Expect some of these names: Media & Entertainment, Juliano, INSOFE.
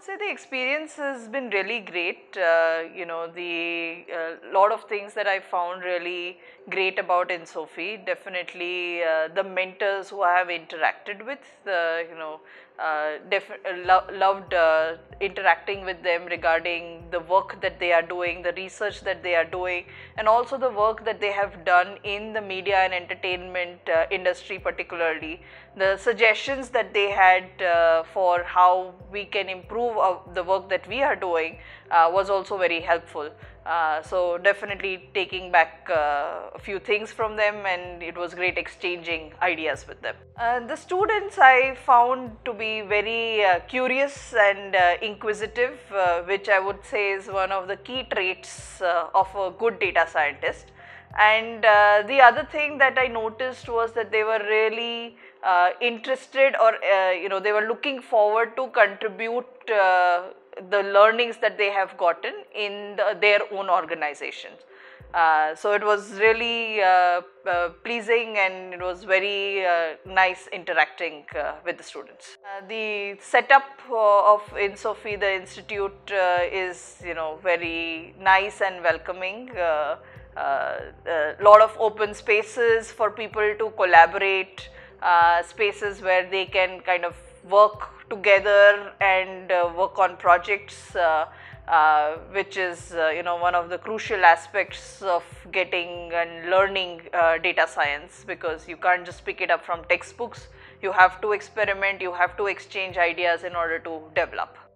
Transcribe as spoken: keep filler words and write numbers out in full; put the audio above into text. would say the experience has been really great. Uh, you know, the uh, lot of things that I found really great about INSOFE, definitely uh, the mentors who I have interacted with, uh, you know, uh, def lo loved uh, interacting with them regarding the work that they are doing, the research that they are doing, and also the work that they have done in the media and entertainment uh, industry particularly. The suggestions that they had uh, for how we can improve the work that we are doing uh, was also very helpful. Uh, so definitely taking back uh, a few things from them, and it was great exchanging ideas with them. Uh, the students I found to be very uh, curious and uh, inquisitive, uh, which I would say is one of the key traits uh, of a good data scientist. And uh, the other thing that I noticed was that they were really uh, interested, or uh, you know, they were looking forward to contribute uh, the learnings that they have gotten in the, their own organizations. Uh, so it was really uh, uh, pleasing, and it was very uh, nice interacting uh, with the students. Uh, the setup uh, of INSOFE, the institute, uh, is, you know, very nice and welcoming. Uh, A uh, uh, lot of open spaces for people to collaborate, uh, spaces where they can kind of work together and uh, work on projects, uh, uh, which is uh, you know, one of the crucial aspects of getting and learning uh, data science, because you can't just pick it up from textbooks. You have to experiment, you have to exchange ideas in order to develop.